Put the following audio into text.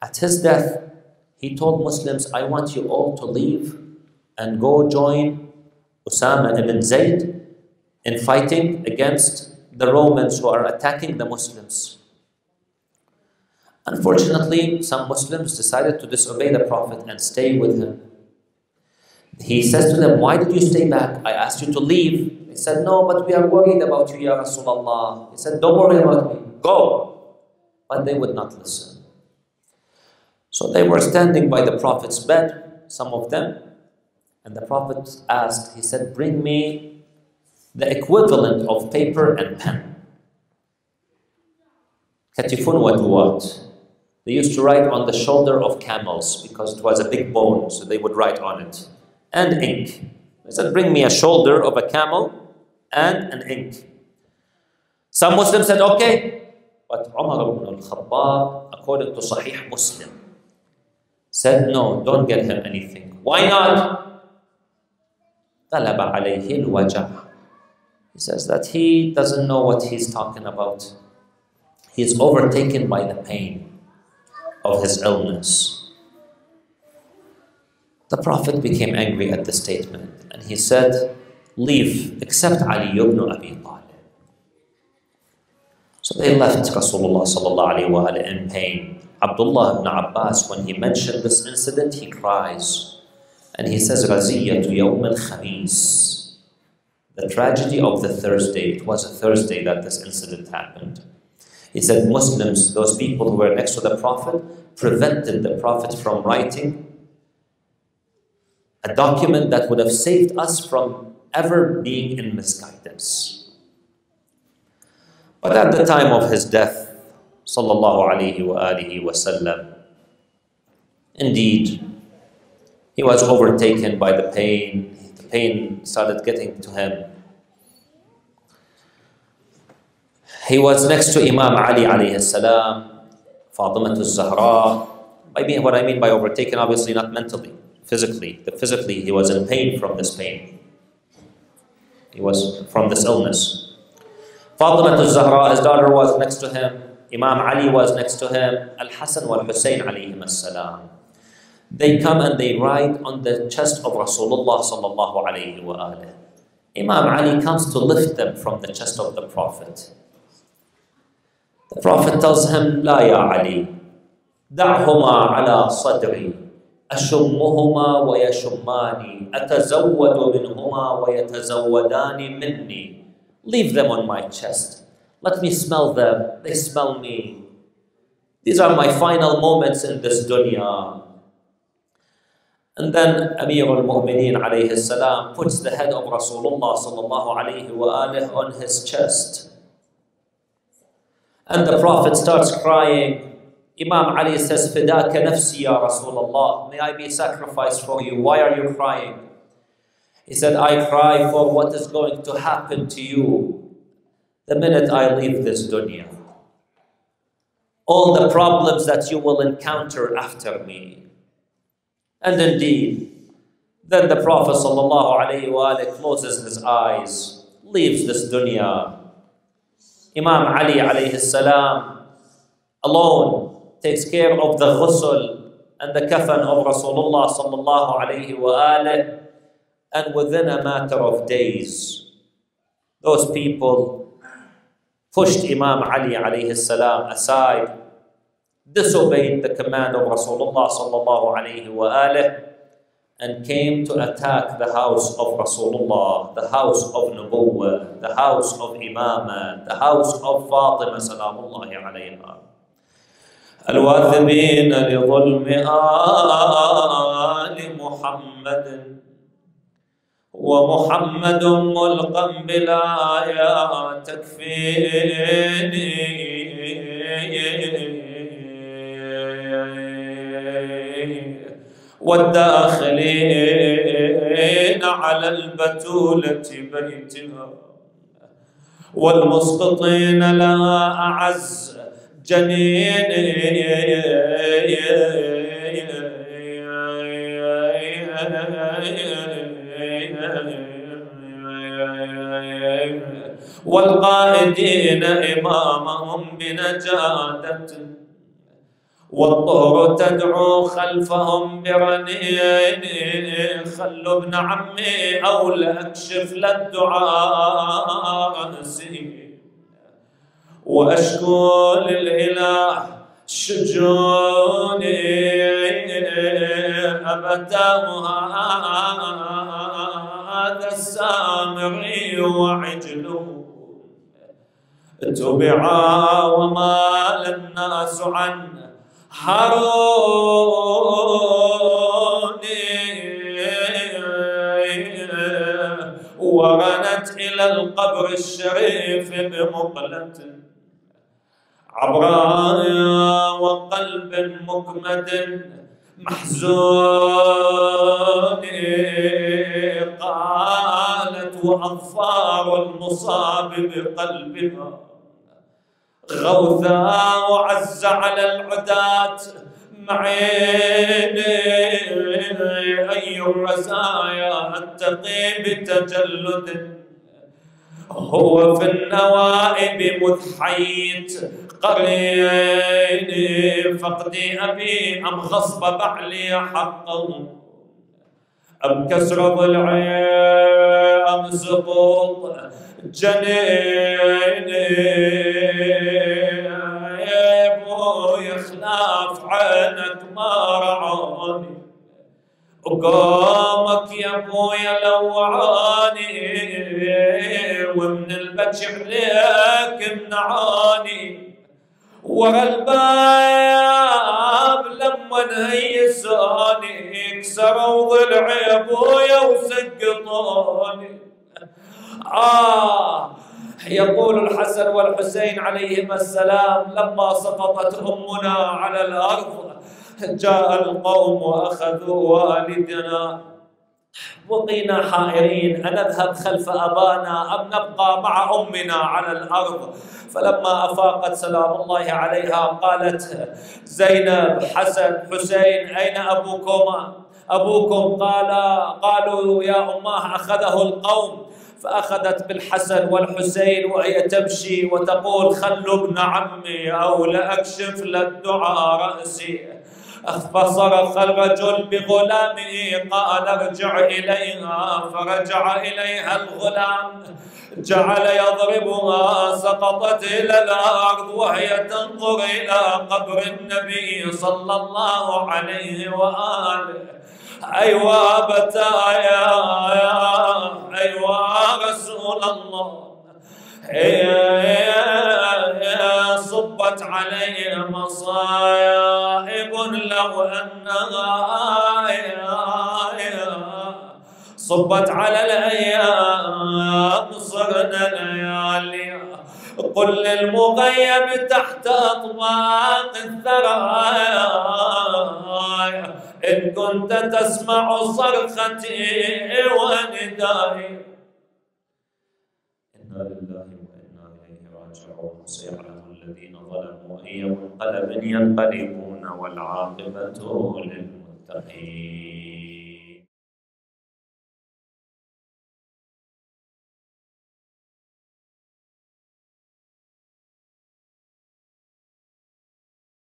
At his death, he told Muslims, I want you all to leave and go join Usama ibn Zayd in fighting against the Romans who are attacking the Muslims. Unfortunately, some Muslims decided to disobey the Prophet and stay with him. He says to them, why did you stay back? I asked you to leave. They said, no, but we are worried about you, Ya Rasulullah. He said, don't worry about me, go. But they would not listen. So they were standing by the Prophet's bed, some of them, and the Prophet asked, he said, bring me the equivalent of paper and pen. Katifun wa duat. They used to write on the shoulder of camels because it was a big bone, so they would write on it. And ink. He said, bring me a shoulder of a camel and an ink. Some Muslims said, okay. But Umar ibn al Khattab, according to Sahih Muslim, said, no, don't get him anything. Why not? Talaba alayhi al-wajah. He says that he doesn't know what he's talking about. He is overtaken by the pain of his illness. The Prophet became angry at the statement and he said, leave, except Ali ibn Abi Talib. So they left Rasulullah in pain. Abdullah ibn Abbas, when he mentioned this incident, he cries. And he says, Raziyya to Yaum al Khareez. The tragedy of the Thursday. It was a Thursday that this incident happened. He said, Muslims, those people who were next to the Prophet, prevented the Prophet from writing a document that would have saved us from ever being in misguidance. But at the time of his death, sallallahu alaihi wasallam, indeed, he was overtaken by the pain. The pain started getting to him. He was next to Imam Ali alayhi salam, Fatimah al-Zahra. What I mean by overtaken, obviously not mentally. Physically, he was in pain from this pain. He was from this illness. Fatimah al-Zahra, his daughter, was next to him. Imam Ali was next to him. Al-Hassan wal Husayn alayhim as-salam. They come and they ride on the chest of Rasulullah sallallahu alayhi wa alihi. Imam Ali comes to lift them from the chest of the Prophet. The Prophet tells him, La ya Ali, da'huma ala sadri. أشمهما ويشماني أتزود منهما ويتزودان مني. Leave them on my chest. Let me smell them. They smell me. These are my final moments in this dunya. And then Amir al Mu'mineen عليه السلام puts the head of Rasulullah صلى الله عليه وآله on his chest. And the Prophet starts crying. Imam Ali says, Fidaka nafsi ya Rasulullah. May I be sacrificed for you. Why are you crying? He said, I cry for what is going to happen to you the minute I leave this dunya. All the problems that you will encounter after me. And indeed, then the Prophet ﷺ closes his eyes, leaves this dunya. Imam Ali alayhi salam alone takes care of the ghusl and the kafan of Rasulullah sallallahu alayhi wa alihi, and within a matter of days, those people pushed Imam Ali alayhi salam aside, disobeyed the command of Rasulullah sallallahu alayhi wa alihi, and came to attack the house of Rasulullah, the house of Nubuwwah, the house of Imamah, the house of Fatimah salamullahi alayha. الواثبين لظلم آل محمد ومحمد ملقا بلا تكفيني والداخلين على البتولة بيتها والمسقطين لا أعز جنين والقائدين إمامهم بنجادة والطهر تدعو خلفهم برنين. خلوا ابن عمي أو لأكشف للدعاء نسيم، وأشكو للإله شجوني أبتاها هذا السامري وعجله تبعا وما للناس عنه حروني. ورنت إلى القبر الشريف بمقلة عبراء وقلب مكمد محزون. قالت وأظفار المصاب بقلبها غوثا وعز على العداة معيني. أي الرزايا التقي بتجلد هو في النوائب مذ حييت قريني. فقدي أبي أم غصب بعلي حقه أم كسر ضلعي أم سقوط جنيني. يخلاف عينك ما رعاني وقامك يا ابويا لوعاني، ومن البكي عليك منعاني. ورا الباب لما نهيساني كسروا ضلعي يا ابويا وسقطوني. يقول الحسن والحسين عليهما السلام لما سقطت أمنا على الأرض جاء القوم وأخذوا والدنا وقينا حائرين، أنذهب خلف أبانا أم نبقى مع أمنا على الأرض؟ فلما أفاقت سلام الله عليها قالت زينب حسن حسين أين أبوكما؟ أبوكم قالوا يا أماه أخذه القوم. فأخذت بالحسن والحسين وهي تمشي وتقول خلوا ابن عمي أو لأكشف للدعاء رأسي. فصرخ الرجل بغلامه قال ارجع إليها، فرجع إليها الغلام جعل يضربها سقطت إلى الأرض وهي تنظر إلى قبر النبي صلى الله عليه وآله. أيوة بتايا أيوة رسول الله صبت علي مصائب لو أنها صبت على الأيام صرنا ليالي. قل للمغيب تحت أطباق الثرى إن كنت تسمع صرختي وندائي. إنا لله وإنا إليه راجعون. سيعلم الذين ظلموا أي منقلب ينقلبون والعاقبة للمتقين.